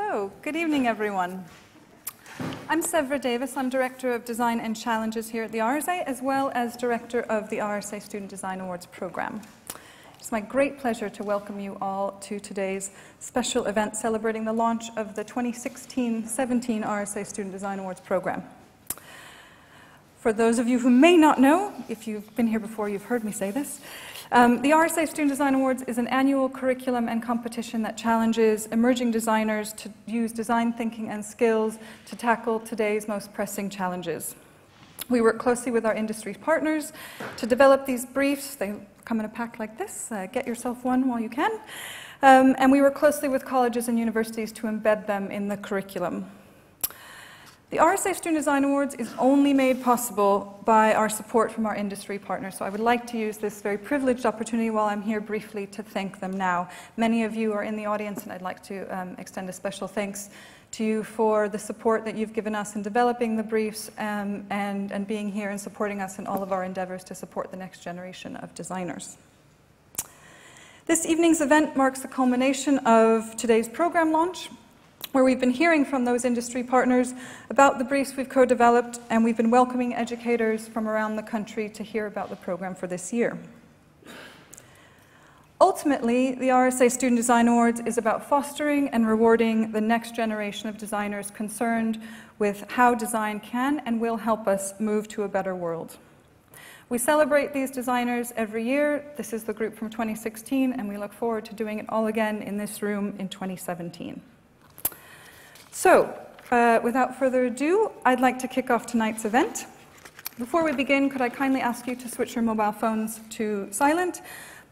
Hello, good evening everyone. I'm Sevra Davis, I'm Director of Design and Challenges here at the RSA, as well as Director of the RSA Student Design Awards programme. It's my great pleasure to welcome you all to today's special event celebrating the launch of the 2016-17 RSA Student Design Awards programme. For those of you who may not know, if you've been here before, you've heard me say this, the RSA Student Design Awards is an annual curriculum and competition that challenges emerging designers to use design thinking and skills to tackle today's most pressing challenges. We work closely with our industry partners to develop these briefs. They come in a pack like this. Get yourself one while you can. And we work closely with colleges and universities to embed them in the curriculum. The RSA Student Design Awards is only made possible by our support from our industry partners, so I would like to use this very privileged opportunity while I'm here briefly to thank them now. Many of you are in the audience, and I'd like to extend a special thanks to you for the support that you've given us in developing the briefs and being here and supporting us in all of our endeavors to support the next generation of designers. This evening's event marks the culmination of today's program launch, where we've been hearing from those industry partners about the briefs we've co-developed, and we've been welcoming educators from around the country to hear about the program for this year. Ultimately, the RSA Student Design Awards is about fostering and rewarding the next generation of designers concerned with how design can and will help us move to a better world. We celebrate these designers every year. This is the group from 2016, and we look forward to doing it all again in this room in 2017. So, without further ado, I'd like to kick off tonight's event. Before we begin, could I kindly ask you to switch your mobile phones to silent?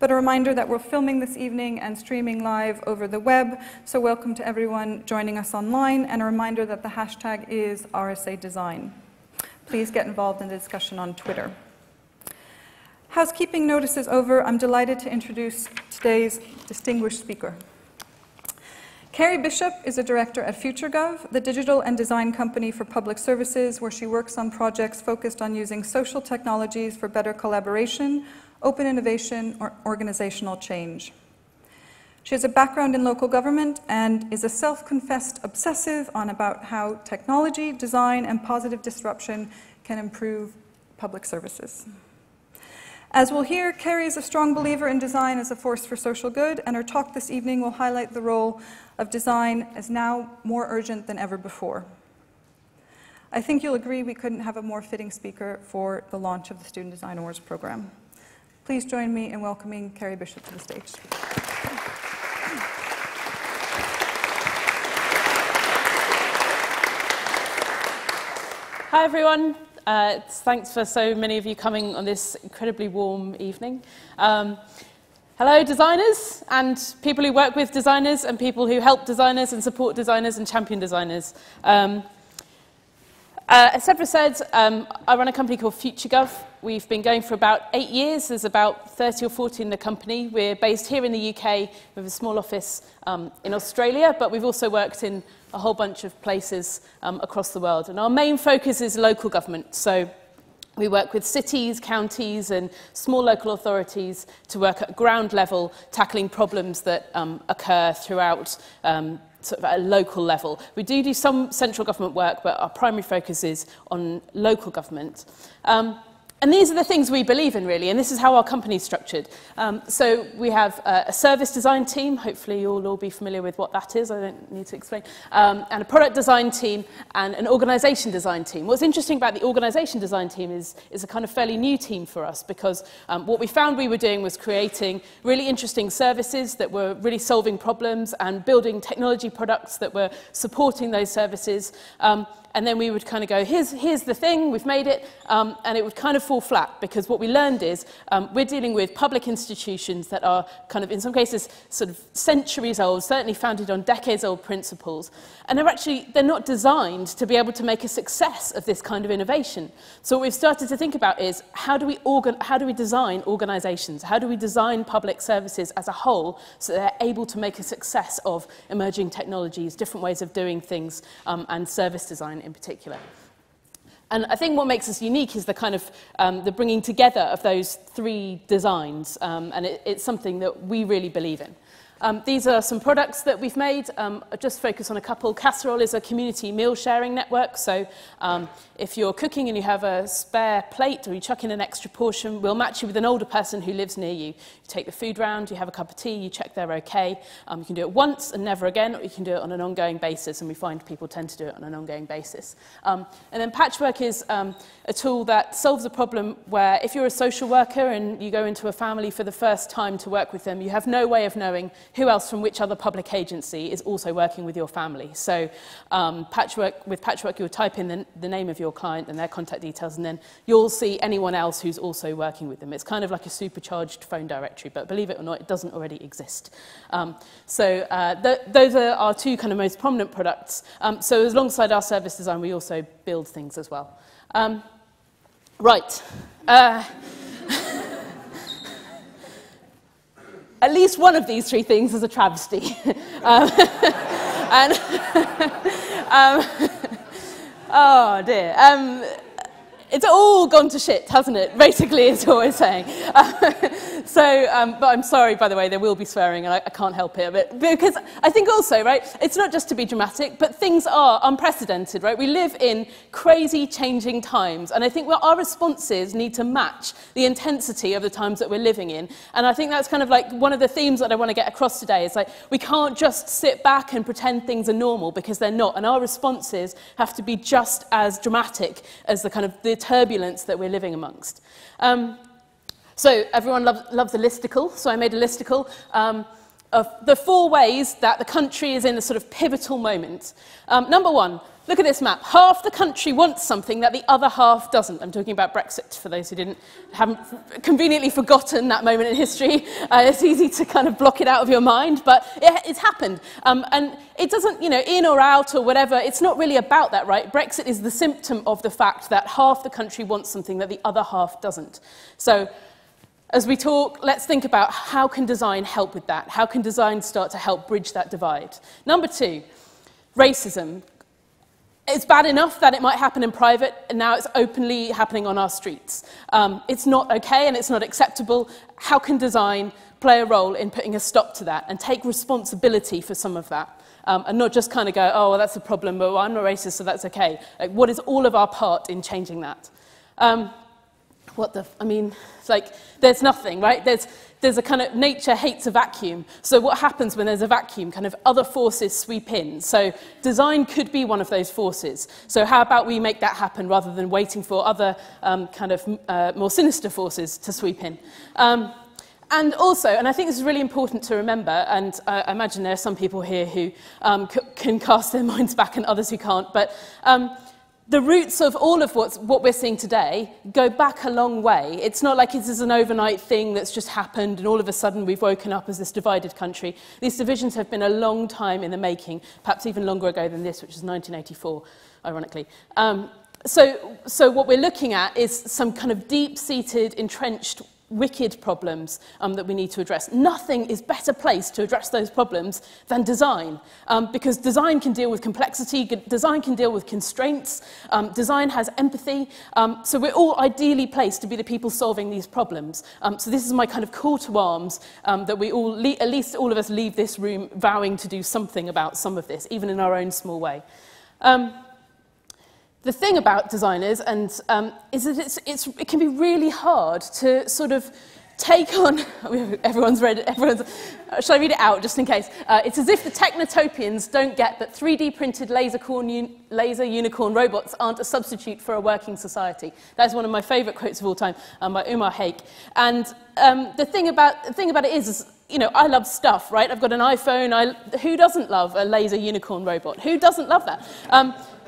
But a reminder that we're filming this evening and streaming live over the web, so welcome to everyone joining us online, and a reminder that the hashtag is RSA Design. Please get involved in the discussion on Twitter. Housekeeping notice is over. I'm delighted to introduce today's distinguished speaker. Carrie Bishop is a director at FutureGov, the digital and design company for public services, where she works on projects focused on using social technologies for better collaboration, open innovation, or organizational change. She has a background in local government and is a self-confessed obsessive on about how technology, design, and positive disruption can improve public services. As we'll hear, Carrie is a strong believer in design as a force for social good, and her talk this evening will highlight the role of design as now more urgent than ever before. I think you'll agree we couldn't have a more fitting speaker for the launch of the Student Design Awards program. Please join me in welcoming Carrie Bishop to the stage. Hi, everyone. Thanks for so many of you coming on this incredibly warm evening. Hello designers and people who work with designers and people who help designers and support designers and champion designers. As Sevra said, I run a company called FutureGov. We've been going for about 8 years. There's about 30 or 40 in the company. We're based here in the UK with a small office in Australia, but we've also worked in a whole bunch of places across the world. And our main focus is local government. So we work with cities, counties, and small local authorities to work at ground level, tackling problems that occur throughout sort of at a local level. We do some central government work, but our primary focus is on local government. And these are the things we believe in, really, and this is how our company's structured. So we have a service design team. Hopefully you'll all be familiar with what that is. I don't need to explain. And a product design team and an organisation design team. What's interesting about the organisation design team is a kind of fairly new team for us, because what we found we were doing was creating really interesting services that were really solving problems and building technology products that were supporting those services. And then we would kind of go, here's the thing, we've made it, and it would kind of fall flat, because what we learned is we're dealing with public institutions that are kind of, in some cases, sort of centuries old, certainly founded on decades-old principles, and they're not designed to be able to make a success of this kind of innovation. So what we've started to think about is, how do we design organisations? How do we design public services as a whole so they're able to make a success of emerging technologies, different ways of doing things, and service design in particular? And I think what makes us unique is the kind of the bringing together of those three designs, and it's something that we really believe in. These are some products that we've made. I'll just focus on a couple. Casserole is a community meal sharing network, so if you're cooking and you have a spare plate or you chuck in an extra portion, we'll match you with an older person who lives near you. You take the food round, you have a cup of tea, you check they're okay. You can do it once and never again, or you can do it on an ongoing basis, and we find people tend to do it on an ongoing basis. And then Patchwork is a tool that solves a problem where if you're a social worker and you go into a family for the first time to work with them, you have no way of knowing who else from which other public agency is also working with your family. So with Patchwork, you'll type in the name of your client and their contact details, and then you'll see anyone else who's also working with them. It's kind of like a supercharged phone directory, but believe it or not, it doesn't already exist. Those are our two kind of most prominent products. So alongside our service design, we also build things as well. Right. At least one of these three things is a travesty. Oh dear. It's all gone to shit, hasn't it? Basically, is what we're saying. But I'm sorry, by the way, there will be swearing, and I can't help it. But because I think also, right, it's not just to be dramatic, but things are unprecedented, right? We live in crazy, changing times, and I think our responses need to match the intensity of the times that we're living in. And I think that's kind of like one of the themes that I want to get across today is like, we can't just sit back and pretend things are normal, because they're not, and our responses have to be just as dramatic as the kind of the turbulence that we're living amongst. So everyone loves a listicle, so I made a listicle of the 4 ways that the country is in a sort of pivotal moment. Number one, look at this map. Half the country wants something that the other half doesn't. I'm talking about Brexit, for those who haven't conveniently forgotten that moment in history. It's easy to kind of block it out of your mind, but it's happened. And it doesn't, you know, in or out or whatever, it's not really about that, right? Brexit is the symptom of the fact that half the country wants something that the other half doesn't. So, as we talk, let's think about how can design help with that? How can design start to help bridge that divide? Number two, racism. It's bad enough that it might happen in private, and now it's openly happening on our streets. It's not okay and it's not acceptable. How can design play a role in putting a stop to that and take responsibility for some of that? And not just kind of go, oh, well, that's a problem, but well, I'm not racist, so that's okay. Like, what is all of our part in changing that? I mean, it's like, there's nothing, right? There's a kind of, nature hates a vacuum. So what happens when there's a vacuum? Kind of other forces sweep in. So design could be one of those forces. So how about we make that happen rather than waiting for other more sinister forces to sweep in? And also, and I think this is really important to remember, and I imagine there are some people here who can cast their minds back and others who can't, but the roots of all of what we're seeing today go back a long way. It's not like this is an overnight thing that's just happened and all of a sudden we've woken up as this divided country. These divisions have been a long time in the making, perhaps even longer ago than this, which is 1984, ironically. So what we're looking at is some kind of deep-seated, entrenched, wicked problems that we need to address. Nothing is better placed to address those problems than design, because design can deal with complexity, design can deal with constraints, design has empathy, so we're all ideally placed to be the people solving these problems. So this is my kind of call to arms, that we all, at least all of us, leave this room vowing to do something about some of this, even in our own small way. The thing about designers is that it can be really hard to sort of take on... Everyone's read it. Shall I read it out just in case? It's as if the technotopians don't get that 3D-printed laser unicorn robots aren't a substitute for a working society. That's one of my favourite quotes of all time, by Umar Haik. And the thing about it is, you know, I love stuff, right? I've got an iPhone. Who doesn't love a laser unicorn robot? Who doesn't love that?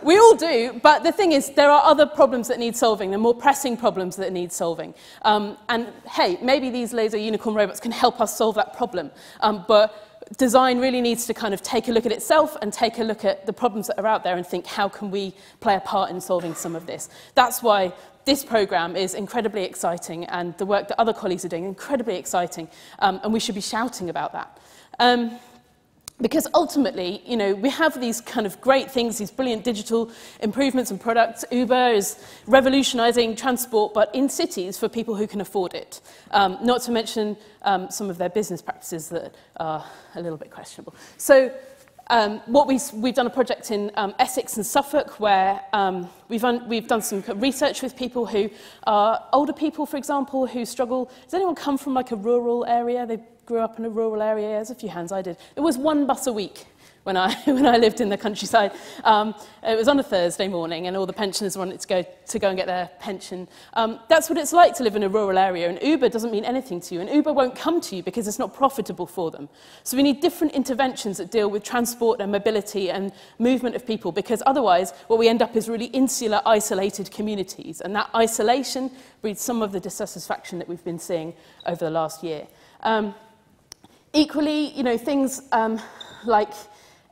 We all do, but the thing is, there are other problems that need solving, the more pressing problems that need solving. And hey, maybe these laser unicorn robots can help us solve that problem. But design really needs to kind of take a look at itself and take a look at the problems that are out there and think, how can we play a part in solving some of this? That's why this program is incredibly exciting, and the work that other colleagues are doing, incredibly exciting, and we should be shouting about that. Because ultimately, you know, we have these kind of great things, these brilliant digital improvements and products. Uber is revolutionizing transport, but in cities for people who can afford it. Not to mention some of their business practices that are a little bit questionable. So what we've done a project in Essex and Suffolk where we've done some research with people who are older people, for example, who struggle. Does anyone come from like a rural area? They grew up in a rural area. There's a few hands. I did. There was one bus a week when I lived in the countryside. It was on a Thursday morning, and all the pensioners wanted to go and get their pension. That's what it's like to live in a rural area, and Uber doesn't mean anything to you, and Uber won't come to you because it's not profitable for them. So we need different interventions that deal with transport and mobility and movement of people, because otherwise what we end up is really insular, isolated communities, and that isolation breeds some of the dissatisfaction that we've been seeing over the last year. Equally, you know, things like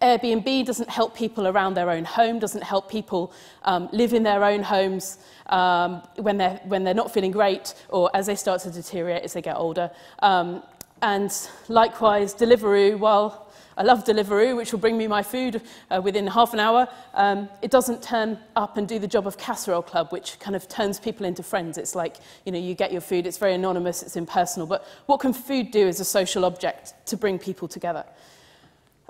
Airbnb doesn't help people around their own home, doesn't help people live in their own homes when they're not feeling great or as they start to deteriorate as they get older. And likewise, Deliveroo, while I love Deliveroo, which will bring me my food within half an hour, it doesn't turn up and do the job of Casserole Club, which kind of turns people into friends. It's like, you know, you get your food, it's very anonymous, it's impersonal. But what can food do as a social object to bring people together?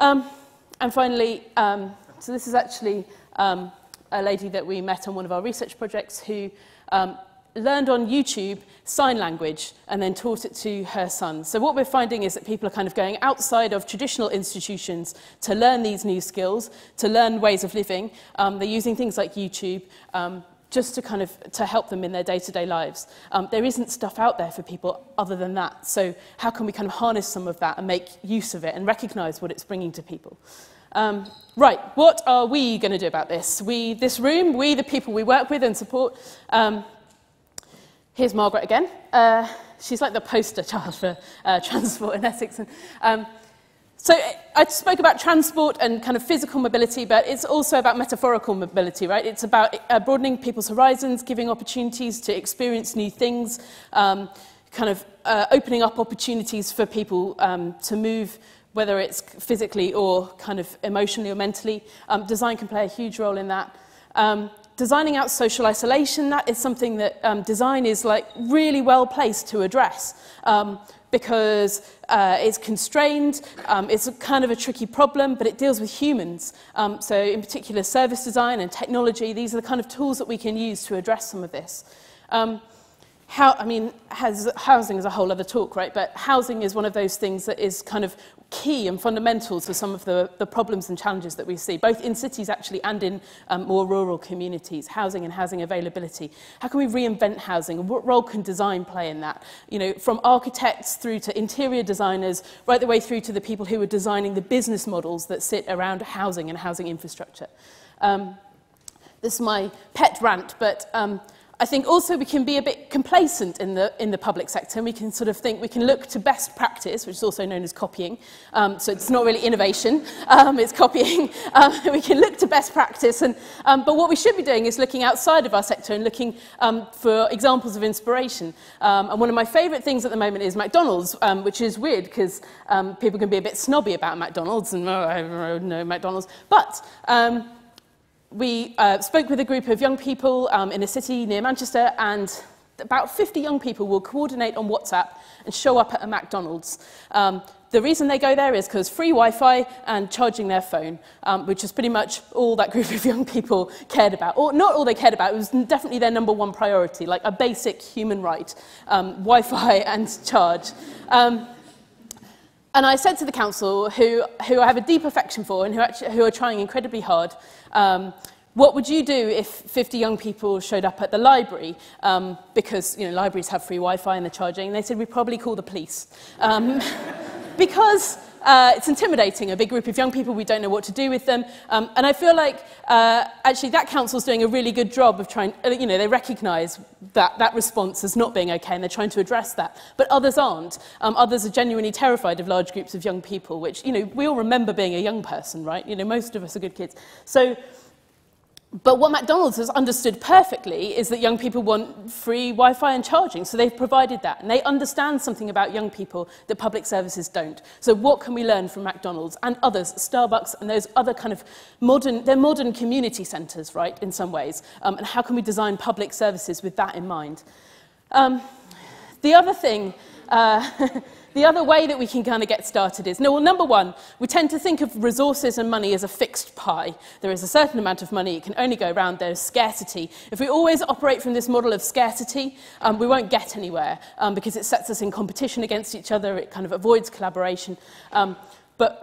And finally, so this is actually a lady that we met on one of our research projects who learned on YouTube sign language and then taught it to her son. So what we're finding is that people are kind of going outside of traditional institutions to learn these new skills, to learn ways of living. They're using things like YouTube just to kind of to help them in their day-to-day lives. There isn't stuff out there for people other than that. So how can we kind of harness some of that and make use of it and recognize what it's bringing to people? Right, what are we going to do about this? We, this room, we, the people we work with and support. Here's Margaret again. She's like the poster child for transport in Essex. And, so I spoke about transport and kind of physical mobility, but it's also about metaphorical mobility, right? It's about broadening people's horizons, giving opportunities to experience new things, kind of opening up opportunities for people to move, whether it's physically or kind of emotionally or mentally. Design can play a huge role in that. Designing out social isolation, that is something that design is like really well placed to address because it's constrained, it's a kind of a tricky problem, but it deals with humans. So in particular, service design and technology, these are the kind of tools that we can use to address some of this. Housing is a whole other talk, right? But housing is one of those things that is kind of key and fundamental to some of the problems and challenges that we see, both in cities actually and in more rural communities, housing and housing availability. How can we reinvent housing? And what role can design play in that? You know, from architects through to interior designers, right the way through to the people who are designing the business models that sit around housing and housing infrastructure. This is my pet rant, but I think also we can be a bit complacent in the public sector, and we can sort of think we can look to best practice, which is also known as copying. So it's not really innovation, it's copying. We can look to best practice, and, but what we should be doing is looking outside of our sector and looking for examples of inspiration. And one of my favourite things at the moment is McDonald's, which is weird because people can be a bit snobby about McDonald's and, oh, I don't know McDonald's, but we spoke with a group of young people in a city near Manchester, and about 50 young people will coordinate on WhatsApp and show up at a McDonald's. The reason they go there is because free Wi-Fi and charging their phone, which is pretty much all that group of young people cared about. Or not all they cared about, it was definitely their number one priority, like a basic human right, Wi-Fi and charge. And I said to the council, who I have a deep affection for and who are trying incredibly hard, what would you do if 50 young people showed up at the library? Because, you know, libraries have free Wi-Fi and they're charging. And they said, we'd probably call the police. Because it's intimidating, a big group of young people, we don't know what to do with them. And I feel like actually that council's doing a really good job of trying, you know, they recognise that response as not being okay and they're trying to address that. But others aren't. Others are genuinely terrified of large groups of young people, which, you know, we all remember being a young person, right? You know, most of us are good kids. So But what McDonald's has understood perfectly is that young people want free Wi-Fi and charging, so they've provided that. And they understand something about young people that public services don't. So what can we learn from McDonald's and others, Starbucks and those other kind of modern, they're modern community centres, right, in some ways. And how can we design public services with that in mind? The other thing, the other way that we can kind of get started is, no, well, number one, we tend to think of resources and money as a fixed pie. There is a certain amount of money, it can only go around, there's scarcity. If we always operate from this model of scarcity, we won't get anywhere because it sets us in competition against each other, it kind of avoids collaboration.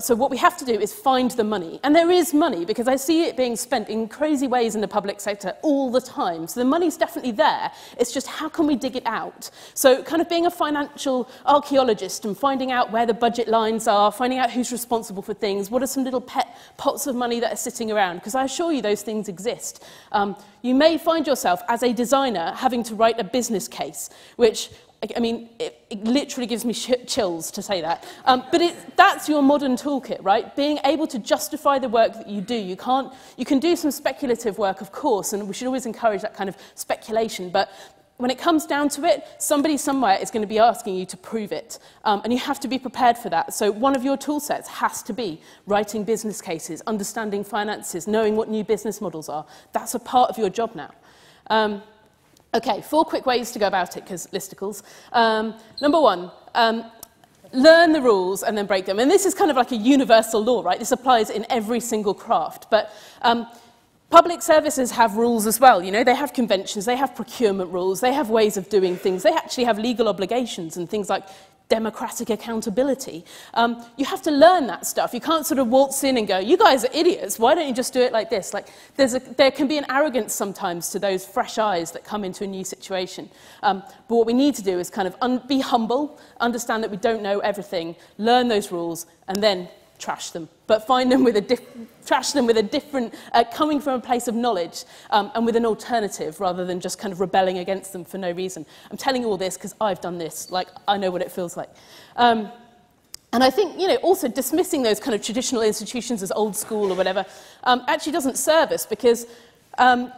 So what we have to do is find the money. And there is money, because I see it being spent in crazy ways in the public sector all the time. So the money's definitely there. It's just how can we dig it out? So kind of being a financial archaeologist and finding out where the budget lines are, finding out who's responsible for things, what are some little pet pots of money that are sitting around? Because I assure you those things exist. You may find yourself, as a designer, having to write a business case, which... I mean, it literally gives me chills to say that. That's your modern toolkit, right? Being able to justify the work that you do. You can do some speculative work, of course, and we should always encourage that kind of speculation. But when it comes down to it, somebody somewhere is going to be asking you to prove it. And you have to be prepared for that. So one of your tool sets has to be writing business cases, understanding finances, knowing what new business models are. That's a part of your job now. Okay, 4 quick ways to go about it, because listicles. Number one, learn the rules and then break them. And this is kind of like a universal law, right? This applies in every single craft. But public services have rules as well. You know, they have conventions, they have procurement rules, they have ways of doing things. They actually have legal obligations and things like democratic accountability. You have to learn that stuff. You can't sort of waltz in and go, you guys are idiots, why don't you just do it like this? Like, there can be an arrogance sometimes to those fresh eyes that come into a new situation. But what we need to do is kind of be humble, understand that we don't know everything, learn those rules, and then trash them. But find them with a different, coming from a place of knowledge and with an alternative rather than just kind of rebelling against them for no reason. I'm telling you all this because I've done this, like I know what it feels like. And I think, you know, also dismissing those kind of traditional institutions as old school or whatever actually doesn't serve us, because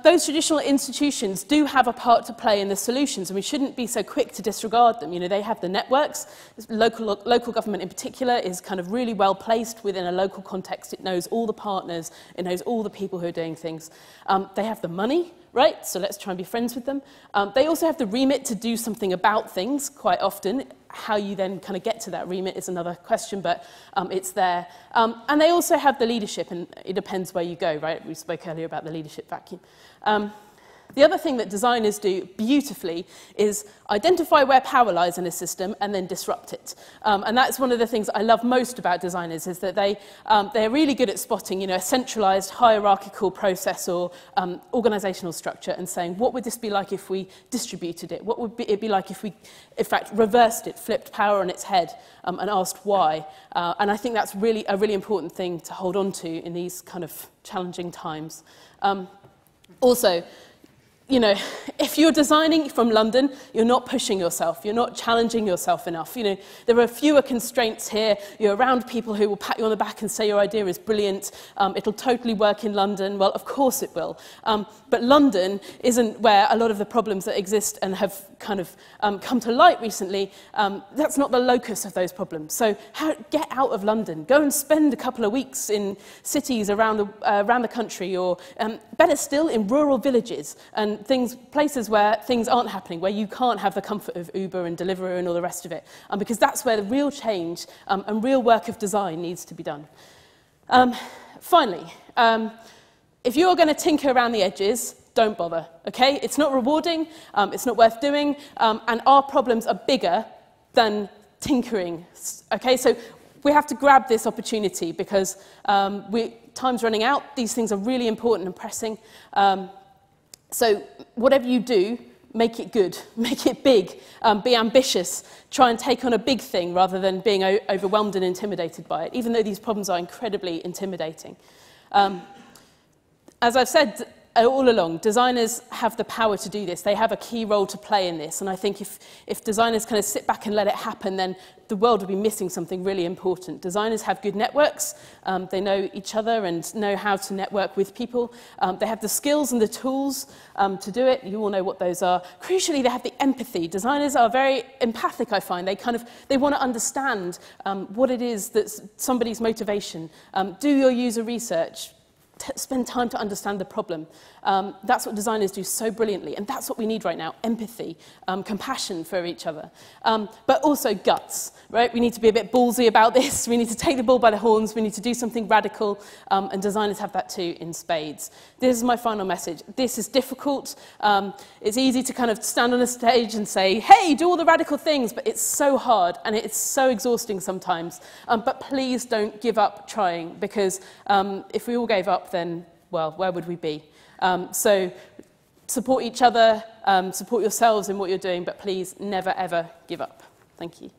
those traditional institutions do have a part to play in the solutions, and we shouldn't be so quick to disregard them. You know, they have the networks. Local government in particular is kind of really well placed within a local context. It knows all the partners, it knows all the people who are doing things. They have the money, right? So let's try and be friends with them. They also have the remit to do something about things quite often. How you then kind of get to that remit is another question, but it's there. And they also have the leadership, and it depends where you go, right? We spoke earlier about the leadership vacuum. The other thing that designers do beautifully is identify where power lies in a system and then disrupt it. And that's one of the things I love most about designers, is that they're really good at spotting, you know, a centralized hierarchical process or organizational structure and saying, what would this be like if we distributed it? What would it be like if we, in fact, reversed it, flipped power on its head and asked why? And I think that's really a really important thing to hold on to in these kind of challenging times. Also, you know, if you're designing from London, you're not pushing yourself, you're not challenging yourself enough. You know, there are fewer constraints here. You're around people who will pat you on the back and say your idea is brilliant, it'll totally work in London. Well, of course it will. But London isn't where a lot of the problems that exist and have kind of come to light recently, that's not the locus of those problems. So get out of London, go and spend a couple of weeks in cities around the country, or better still, in rural villages and places where things aren't happening, where you can't have the comfort of Uber and Deliveroo and all the rest of it, because that's where the real change and real work of design needs to be done. Finally, if you're going to tinker around the edges, don't bother, okay? It's not rewarding, it's not worth doing, and our problems are bigger than tinkering, okay? So we have to grab this opportunity, because time's running out, these things are really important and pressing. So whatever you do, make it good, make it big, be ambitious, try and take on a big thing rather than being overwhelmed and intimidated by it, even though these problems are incredibly intimidating. As I've said, all along, designers have the power to do this. They have a key role to play in this. And I think if designers kind of sit back and let it happen, then the world will be missing something really important. Designers have good networks. They know each other and know how to network with people. They have the skills and the tools to do it. You all know what those are. Crucially, they have the empathy. Designers are very empathic, I find. They want to understand what it is that's somebody's motivation. Do your user research. Spend time to understand the problem. That's what designers do so brilliantly, and that's what we need right now, empathy, compassion for each other. But also guts, right? We need to be a bit ballsy about this. We need to take the bull by the horns. We need to do something radical, and designers have that too in spades. This is my final message. This is difficult. It's easy to kind of stand on a stage and say, hey, do all the radical things, but it's so hard, and it's so exhausting sometimes. But please don't give up trying, because if we all gave up, then, well, where would we be? So support each other, support yourselves in what you're doing, but please never, ever give up. Thank you.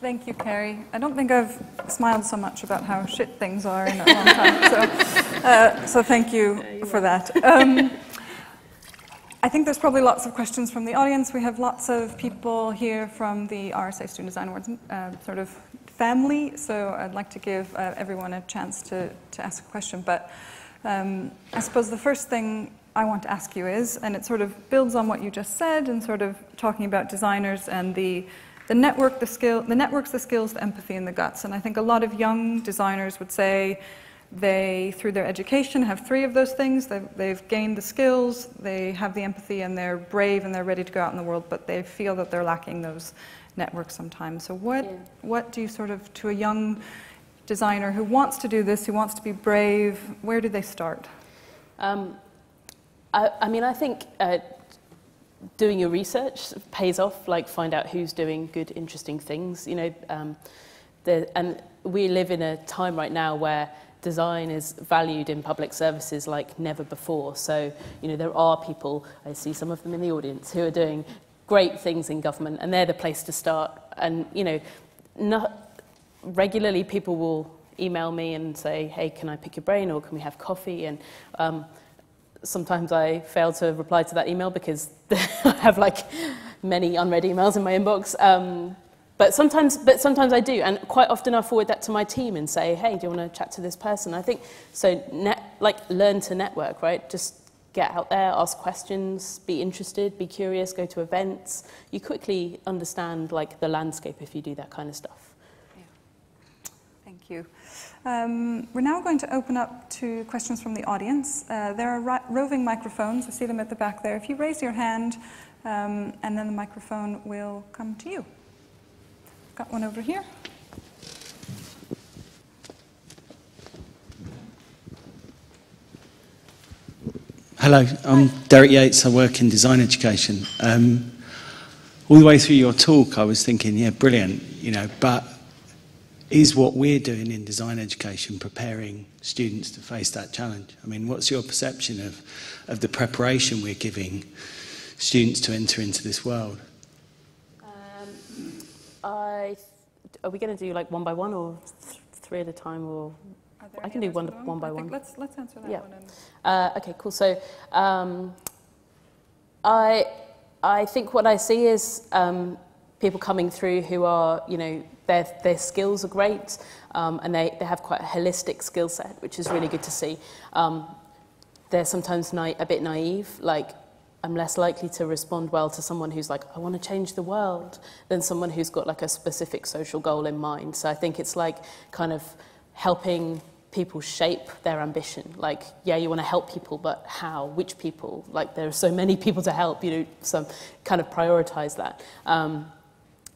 Thank you, Carrie. I don't think I've smiled so much about how shit things are in a long time, so thank you for that. I think there's probably lots of questions from the audience. We have lots of people here from the RSA Student Design Awards sort of family, so I'd like to give everyone a chance to ask a question. But I suppose the first thing I want to ask you is, and it sort of builds on what you just said and sort of talking about designers and the network, the networks, the skills, the empathy, and the guts. And I think a lot of young designers would say they, through their education, have three of those things. They've gained the skills, they have the empathy, and they're brave, and they're ready to go out in the world, but they feel that they're lacking those networks sometimes. So what do you sort of, to a young designer who wants to do this, who wants to be brave, where do they start? I mean, I think doing your research pays off. Like, find out who's doing good, interesting things. You know, and we live in a time right now where design is valued in public services like never before. So, you know, there are people, I see some of them in the audience, who are doing great things in government, and they're the place to start. And, you know, regularly people will email me and say, hey, can I pick your brain, or can we have coffee? And sometimes I fail to reply to that email because I have like many unread emails in my inbox. But sometimes I do, and quite often I forward that to my team and say, hey, do you want to chat to this person? I think so. Like, learn to network, right? Just get out there, ask questions, be interested, be curious, go to events. You quickly understand like the landscape if you do that kind of stuff. Yeah. Thank you. We're now going to open up to questions from the audience. There are roving microphones. I see them at the back there. If you raise your hand, and then the microphone will come to you. Got one over here. Hello, I'm Derek Yates. I work in design education. All the way through your talk, I was thinking, yeah, brilliant, you know, but is what we're doing in design education preparing students to face that challenge? I mean, what's your perception of the preparation we're giving students to enter into this world? Are we going to do like one by one, or three at a time, or I can do one by one. Let's answer that one. Okay, cool. So I think what I see is people coming through who are, you know, their skills are great, and they have quite a holistic skill set, which is really good to see. They're sometimes a bit naive. Like, I'm less likely to respond well to someone who's like, I want to change the world, than someone who's got like a specific social goal in mind. So I think it's like kind of helping people shape their ambition. Like, yeah, you want to help people, but how? Which people? Like, there are so many people to help, you know, so kind of prioritize that. And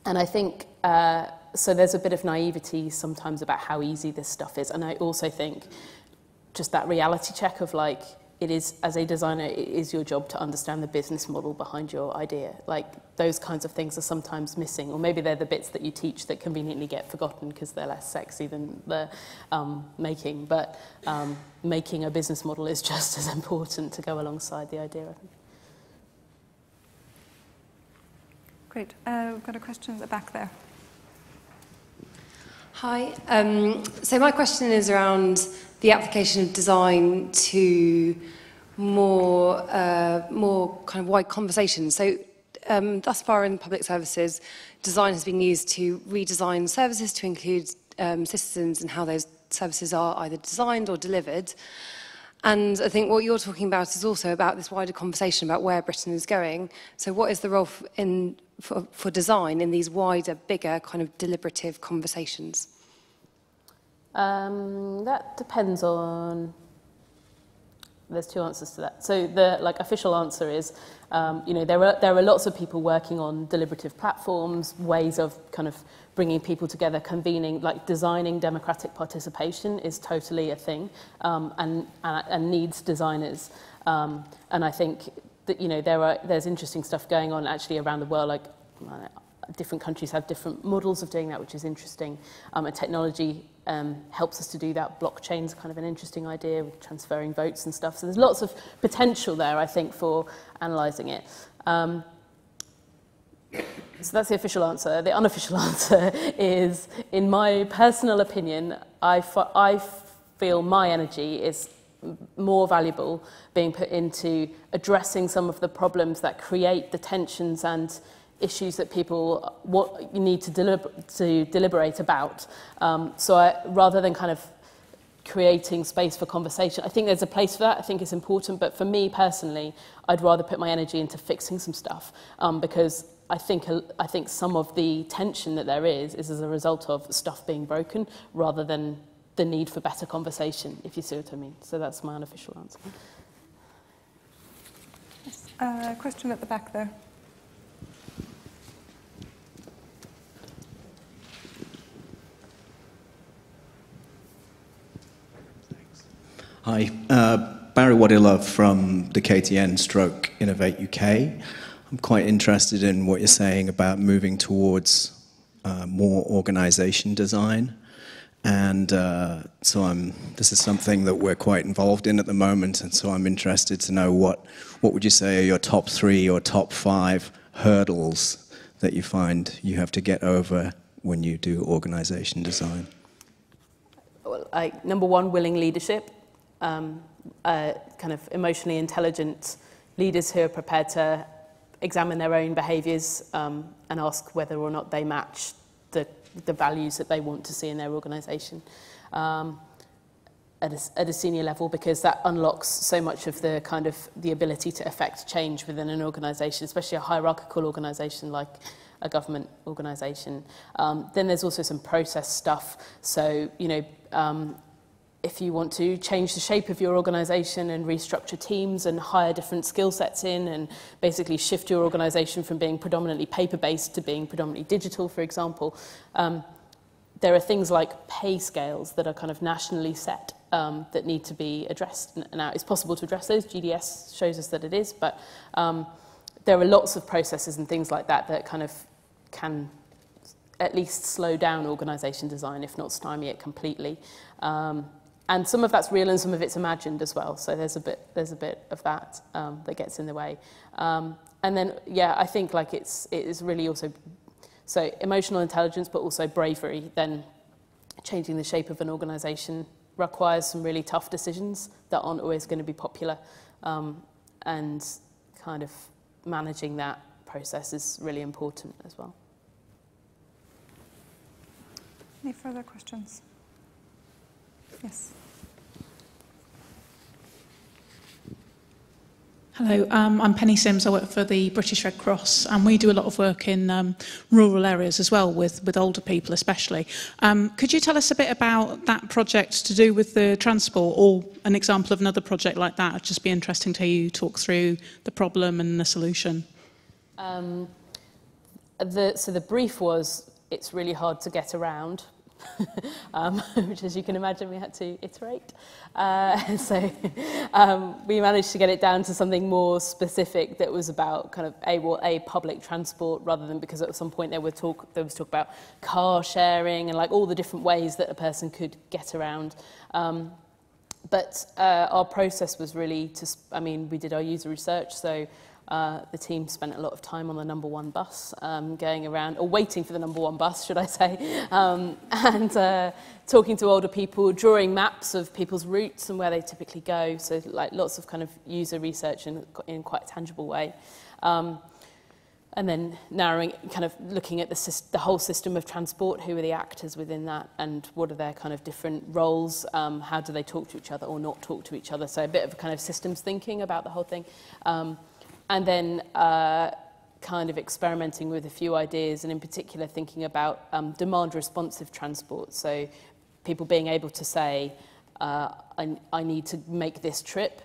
I think, so there's a bit of naivety sometimes about how easy this stuff is. And I also think just that reality check of like, it is, as a designer, it is your job to understand the business model behind your idea. Like, those kinds of things are sometimes missing, or maybe they're the bits that you teach that conveniently get forgotten because they're less sexy than the making. But making a business model is just as important to go alongside the idea, I think. Great. We've got a question at the back there. Hi. So my question is around the application of design to more, more kind of wide conversations. So thus far in public services, design has been used to redesign services to include systems and how those services are either designed or delivered. And I think what you're talking about is also about this wider conversation about where Britain is going. So what is the role for design in these wider, bigger kind of deliberative conversations? That depends on... There's two answers to that. So the official answer is, you know, there are lots of people working on deliberative platforms, ways of kind of bringing people together, convening, designing democratic participation is totally a thing, and needs designers. And I think that there's interesting stuff going on actually around the world. Different countries have different models of doing that, which is interesting. And technology helps us to do that. Blockchain's kind of an interesting idea, with transferring votes and stuff. So there's lots of potential there, I think, for analysing it. So that's the official answer. The unofficial answer is, in my personal opinion, I feel my energy is more valuable being put into addressing some of the problems that create the tensions and issues that people you need to deliberate about. So rather than kind of creating space for conversation, I think there's a place for that. I think it's important, but for me personally, I'd rather put my energy into fixing some stuff because I think some of the tension that there is as a result of stuff being broken rather than the need for better conversation, if you see what I mean. So that's my unofficial answer. Yes. Question at the back there. Hi, Barry Wadilov from the KTN / Innovate UK. I'm quite interested in what you're saying about moving towards more organisation design. And so this is something that we're quite involved in at the moment, and so I'm interested to know what would you say are your top 3 or top 5 hurdles that you find you have to get over when you do organisation design? Well, number 1, willing leadership. Kind of emotionally intelligent leaders who are prepared to examine their own behaviours and ask whether or not they match the values that they want to see in their organisation at a senior level, because that unlocks so much of the kind of the ability to affect change within an organisation, especially a hierarchical organisation like a government organisation. Then there's also some process stuff. So, if you want to change the shape of your organisation and restructure teams and hire different skill sets in and basically shift your organisation from being predominantly paper-based to being predominantly digital, for example, there are things like pay scales that are kind of nationally set that need to be addressed. Now, it's possible to address those. GDS shows us that it is, but there are lots of processes and things like that that kind of can at least slow down organisation design, if not stymie it completely. And some of that's real and some of it's imagined as well. So there's a bit of that that gets in the way. And then, yeah, I think it is really also, so emotional intelligence, but also bravery. Then changing the shape of an organisation requires some really tough decisions that aren't always going to be popular. And kind of managing that process is really important as well. Any further questions? Yes. Hello, I'm Penny Sims. I work for the British Red Cross, and we do a lot of work in rural areas as well, with older people especially. Could you tell us a bit about that project to do with the transport, or an example of another project like that? It'd just be interesting to hear you talk through the problem and the solution. So the brief was, it's really hard to get around. Which, as you can imagine, we had to iterate. We managed to get it down to something more specific that was about kind of public transport, rather than, because at some point there was talk about car sharing and all the different ways that a person could get around. But our process was really we did our user research, so The team spent a lot of time on the number one bus, going around, or waiting for the number one bus, should I say, and talking to older people, drawing maps of people's routes and where they typically go. So like lots of kind of user research in quite a tangible way. And then narrowing, kind of looking at the whole system of transport, who are the actors within that and what are their kind of different roles, how do they talk to each other or not talk to each other. So a bit of a kind of systems thinking about the whole thing. And then kind of experimenting with a few ideas, and in particular thinking about demand-responsive transport. So people being able to say, I need to make this trip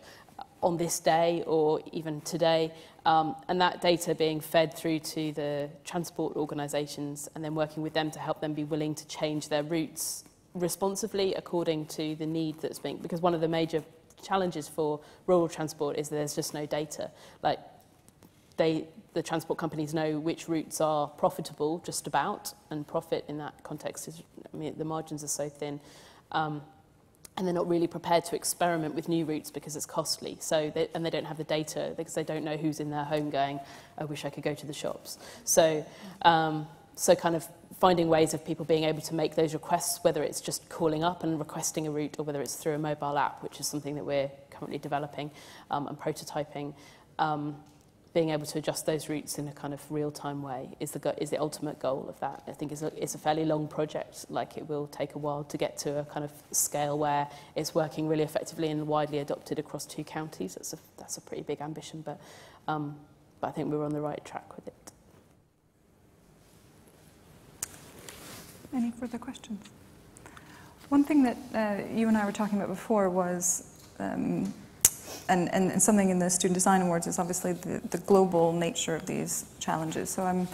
on this day or even today, and that data being fed through to the transport organisations and then working with them to help them be willing to change their routes responsively according to the need that's being, because one of the major challenges for rural transport is that there's just no data. Like the transport companies know which routes are profitable just about, and profit in that context is, I mean, the margins are so thin. And they're not really prepared to experiment with new routes because it's costly. So and they don't have the data because they don't know who's in their home going, I wish I could go to the shops. So, so kind of finding ways of people being able to make those requests, whether it's just calling up and requesting a route or whether it's through a mobile app, which is something that we're currently developing and prototyping. Being able to adjust those routes in a kind of real-time way is the ultimate goal of that. I think it's a fairly long project, like it will take a while to get to a kind of scale where it's working really effectively and widely adopted across 2 counties. That's a pretty big ambition, but I think we're on the right track with it. Any further questions? One thing that you and I were talking about before was And something in the Student Design Awards is obviously the global nature of these challenges. So I'm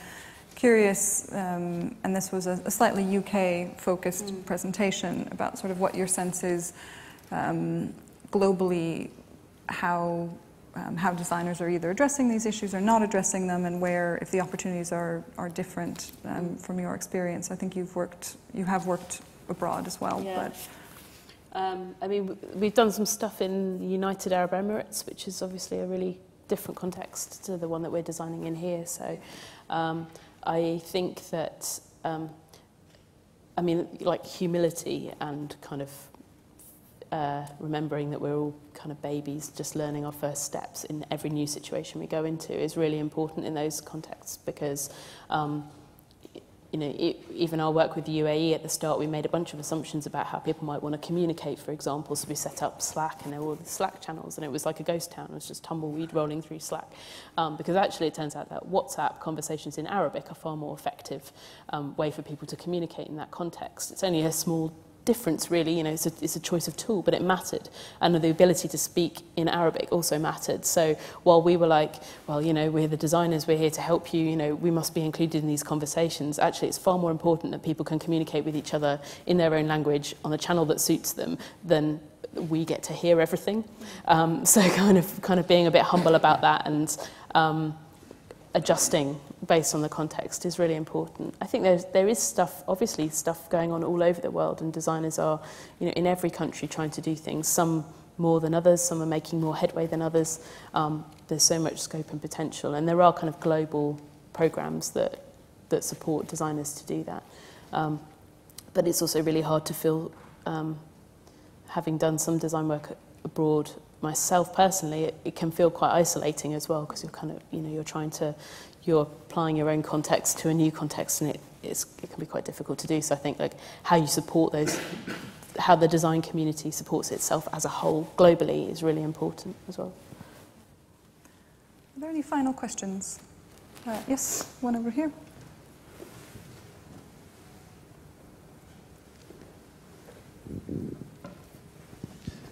curious, and this was a slightly UK-focused presentation about sort of what your sense is globally, how designers are either addressing these issues or not addressing them, and where, if the opportunities are different from your experience. I think you have worked abroad as well, yeah. I mean, we've done some stuff in the United Arab Emirates, which is obviously a really different context to the one that we're designing in here. So I think that, I mean, like humility and kind of remembering that we're all kind of babies just learning our first steps in every new situation we go into is really important in those contexts, because you know, even our work with the UAE at the start, we made a bunch of assumptions about how people might want to communicate, for example. So we set up Slack, and there were all these Slack channels, and it was like a ghost town. It was just tumbleweed rolling through Slack. Because actually it turns out that WhatsApp conversations in Arabic are far more effective way for people to communicate in that context. It's only a small difference, really. You know, it's a choice of tool, but it mattered, and the ability to speak in Arabic also mattered. So while we were like, well, you know, we're the designers, we're here to help you, you know, we must be included in these conversations, actually it's far more important that people can communicate with each other in their own language on a channel that suits them than we get to hear everything. So kind of being a bit humble about that and adjusting based on the context is really important. I think there is stuff, obviously stuff going on all over the world, and designers are, you know, in every country trying to do things, some more than others, some are making more headway than others. There's so much scope and potential, and there are kind of global programs that support designers to do that. But it's also really hard to feel, having done some design work abroad myself personally, it can feel quite isolating as well, because you're kind of, you know, you're applying your own context to a new context, and it can be quite difficult to do. So I think like how you support those, how the design community supports itself as a whole globally is really important as well. Are there any final questions? Yes, one over here.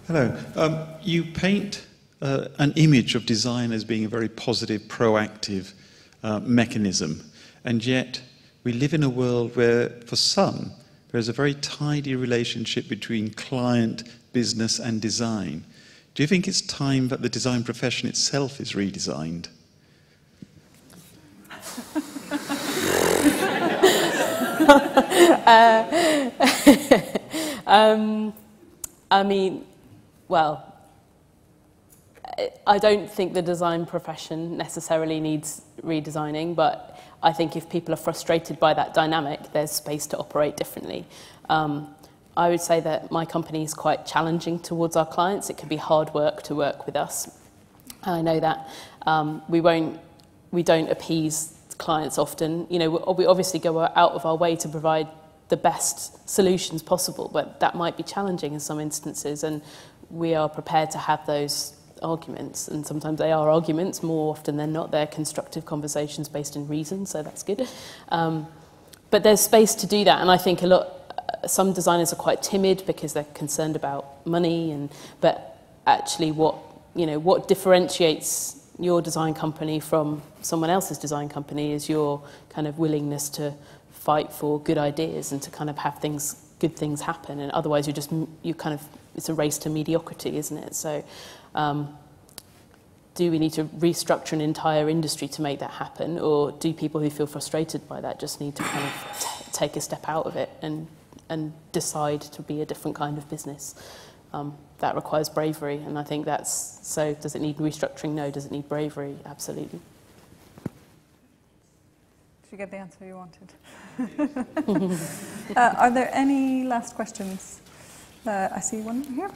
Hello. You paint an image of design as being a very positive, proactive mechanism, and yet we live in a world where, for some, there is a very tidy relationship between client, business, and design. Do you think it's time that the design profession itself is redesigned? I mean, well, I don't think the design profession necessarily needs redesigning, but I think if people are frustrated by that dynamic, there's space to operate differently. I would say that my company is quite challenging towards our clients. It can be hard work to work with us. I know that we don't appease clients often. You know, we obviously go out of our way to provide the best solutions possible, but that might be challenging in some instances, and we are prepared to have those arguments, and sometimes they are arguments. More often than not, they're constructive conversations based in reason, so that's good. But there's space to do that, and I think some designers are quite timid because they're concerned about money, but actually what differentiates your design company from someone else's design company is your kind of willingness to fight for good ideas and to kind of have good things happen, and otherwise it's a race to mediocrity, isn't it? So do we need to restructure an entire industry to make that happen, or do people who feel frustrated by that just need to kind of take a step out of it and decide to be a different kind of business? That requires bravery, and I think that's so. Does it need restructuring? No. Does it need bravery? Absolutely. Did you get the answer you wanted? Are there any last questions? I see one here.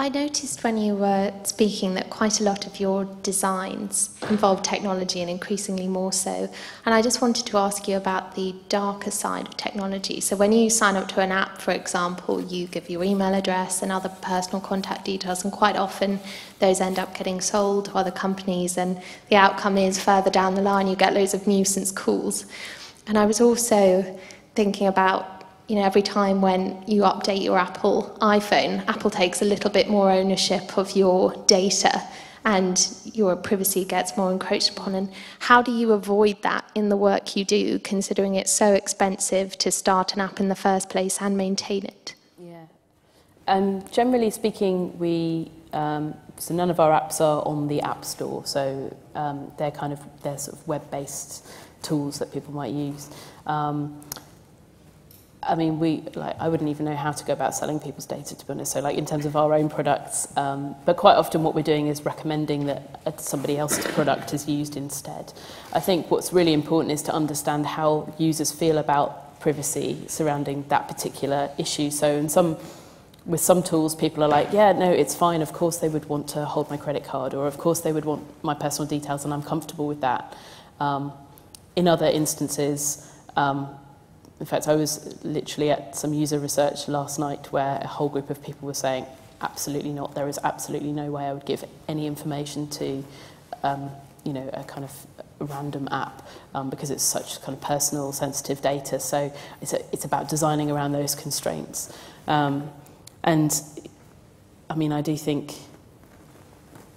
I noticed when you were speaking that quite a lot of your designs involve technology, and increasingly more so. And I just wanted to ask you about the darker side of technology. So when you sign up to an app, for example, you give your email address and other personal contact details, and quite often those end up getting sold to other companies, and the outcome is further down the line you get loads of nuisance calls. And I was also thinking about, you know, every time when you update your Apple iPhone, Apple takes a little bit more ownership of your data and your privacy gets more encroached upon. And how do you avoid that in the work you do, considering it's so expensive to start an app in the first place and maintain it? Yeah. Generally speaking, so none of our apps are on the App Store, so they're sort of web-based tools that people might use. I mean, I wouldn't even know how to go about selling people's data, to be honest, so in terms of our own products, but quite often what we're doing is recommending that somebody else's product is used instead. I think what's really important is to understand how users feel about privacy surrounding that particular issue. So with some tools, people are like, yeah, no, it's fine, of course they would want to hold my credit card, or of course they would want my personal details, and I'm comfortable with that. In other instances, in fact, I was literally at some user research last night where a whole group of people were saying, absolutely not, there is absolutely no way I would give any information to a kind of random app because it's such kind of personal, sensitive data. So it's about designing around those constraints. And I mean, I do think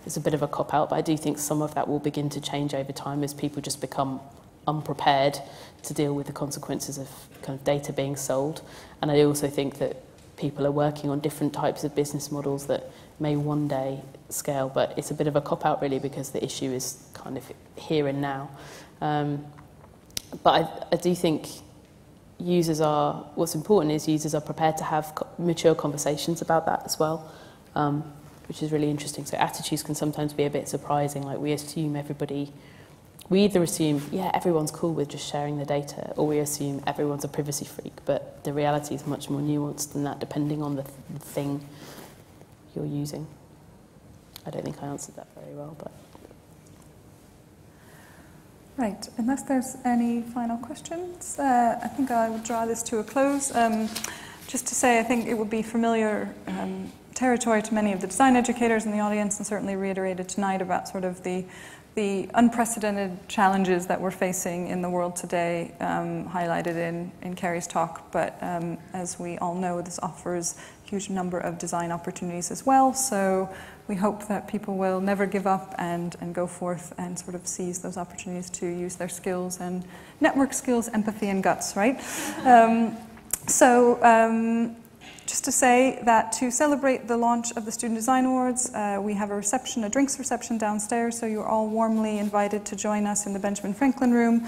it's a bit of a cop-out, but I do think some of that will begin to change over time as people just become unprepared to deal with the consequences of kind of data being sold. And I also think that people are working on different types of business models that may one day scale, but it's a bit of a cop-out really, because the issue is kind of here and now. But I do think what's important is users are prepared to have mature conversations about that as well, which is really interesting. So attitudes can sometimes be a bit surprising, like we either assume, yeah, everyone's cool with just sharing the data, or we assume everyone's a privacy freak, but the reality is much more nuanced than that, depending on the thing you're using. I don't think I answered that very well, but... Right, unless there's any final questions, I think I will draw this to a close. Just to say, I think it would be familiar territory to many of the design educators in the audience, and certainly reiterated tonight about sort of the unprecedented challenges that we're facing in the world today, highlighted in Carrie's talk, but as we all know, this offers a huge number of design opportunities as well, so we hope that people will never give up and go forth and sort of seize those opportunities to use their skills and network skills, empathy and guts, right? Just to say that to celebrate the launch of the Student Design Awards, we have a drinks reception downstairs, so you're all warmly invited to join us in the Benjamin Franklin room,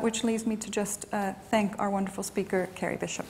which leaves me to just thank our wonderful speaker, Carrie Bishop.